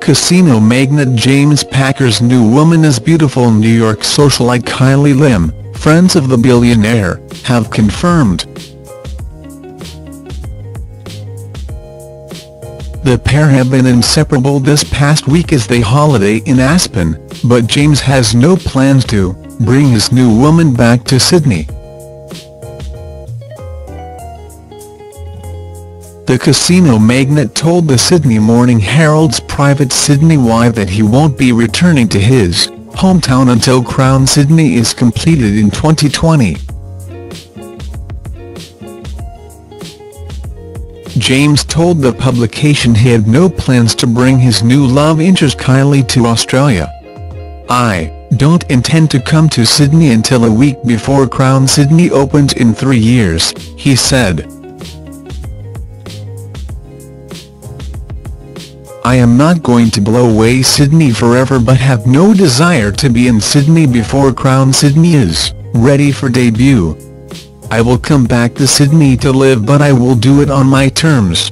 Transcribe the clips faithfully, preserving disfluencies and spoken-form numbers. Casino magnate James Packer's new woman is beautiful New York socialite Kylie Lim, friends of the billionaire, have confirmed. The pair have been inseparable this past week as they holiday in Aspen, but James has no plans to bring his new woman back to Sydney. The casino magnate told the Sydney Morning Herald's Private Sydney Live that he won't be returning to his hometown until Crown Sydney is completed in twenty twenty. James told the publication he had no plans to bring his new love interest Kylie to Australia. "I don't intend to come to Sydney until a week before Crown Sydney opens in three years," he said. "I am not going to blow away Sydney forever but have no desire to be in Sydney before Crown Sydney is ready for debut. I will come back to Sydney to live but I will do it on my terms."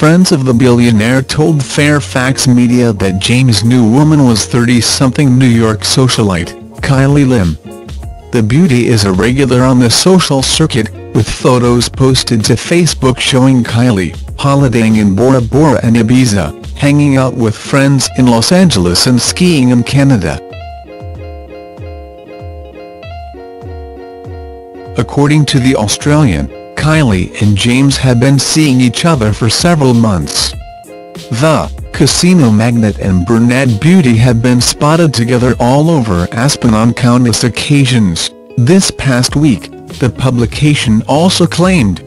Friends of the billionaire told Fairfax Media that James' new woman was thirty-something New York socialite, Kylie Lim. The beauty is a regular on the social circuit, with photos posted to Facebook showing Kylie holidaying in Bora Bora and Ibiza, hanging out with friends in Los Angeles and skiing in Canada. According to The Australian, Kylie and James had been seeing each other for several months. The casino magnate and brunette beauty had been spotted together all over Aspen on countless occasions. This past week, the publication also claimed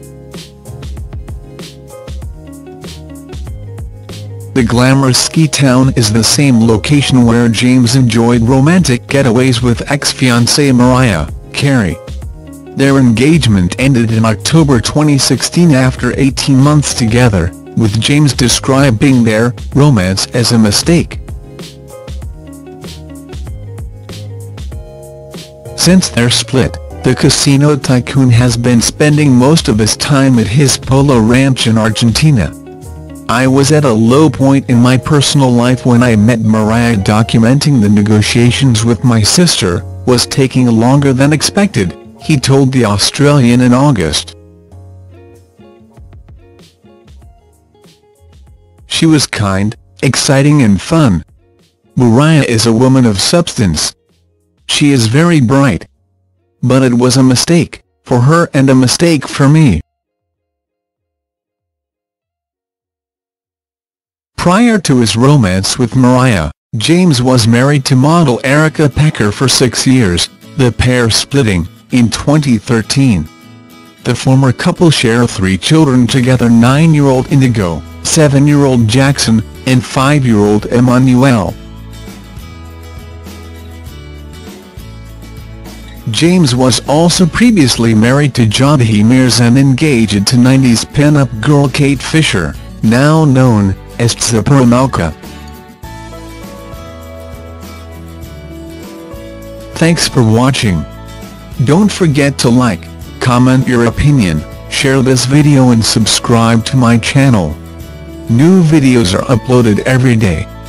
the glamorous ski town is the same location where James enjoyed romantic getaways with ex-fiancée Mariah Carey. Their engagement ended in October twenty sixteen after eighteen months together, with James describing their romance as a mistake. Since their split, the casino tycoon has been spending most of his time at his Polo Ranch in Argentina. "I was at a low point in my personal life when I met Mariah. Documenting the negotiations with my sister was taking longer than expected," he told The Australian in August. "She was kind, exciting and fun. Mariah is a woman of substance. She is very bright. But it was a mistake, for her and a mistake for me." Prior to his romance with Mariah, James was married to model Erica Packer for six years, the pair splitting in twenty thirteen. The former couple share three children together: nine-year-old Indigo, seven-year-old Jackson, and five-year-old Emmanuel. James was also previously married to Jodhi Meares and engaged to nineties pinup girl Kate Fischer, now known as Tzipora Malka. Thanks for watching. Don't forget to like, comment your opinion, share this video and subscribe to my channel. New videos are uploaded every day.